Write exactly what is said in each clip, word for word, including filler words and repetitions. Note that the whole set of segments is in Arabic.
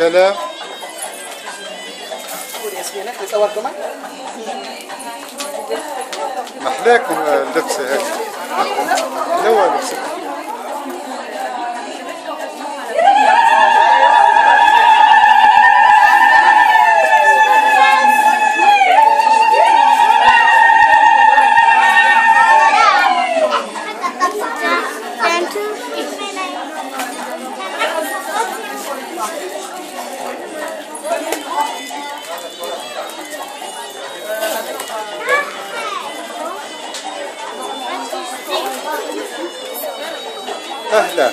سلام. محلاكم اللبسة هذه. نوع لبسة. أهلا.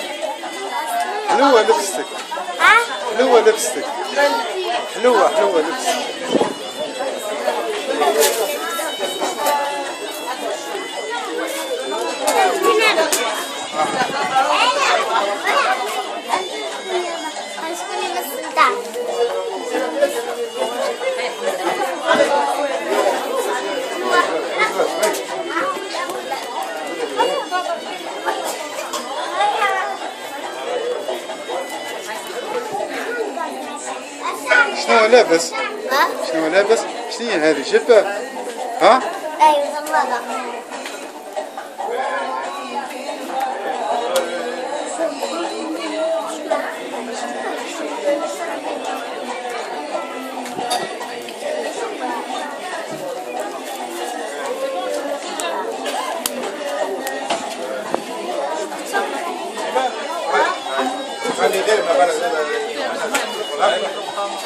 حلوة لبستك. حلوة لبستك. حلوة حلوة لبستك. شنو لابس؟ ها؟ شنو لابس؟ شنو هي هذه جبة؟ ها؟ أيوة زلابة. خلي ديرنا بالك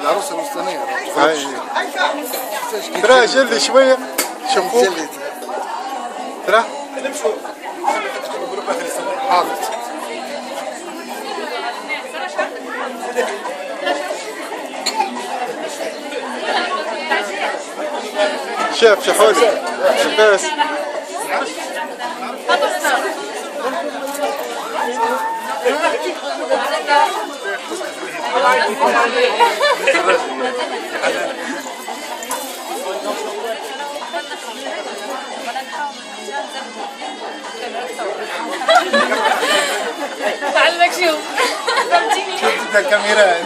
العروس المستنير. ترى جلي شوية شنبوك. ترى. حاضر. شاف شحوز شباس تعلمك شو شفت الكاميرا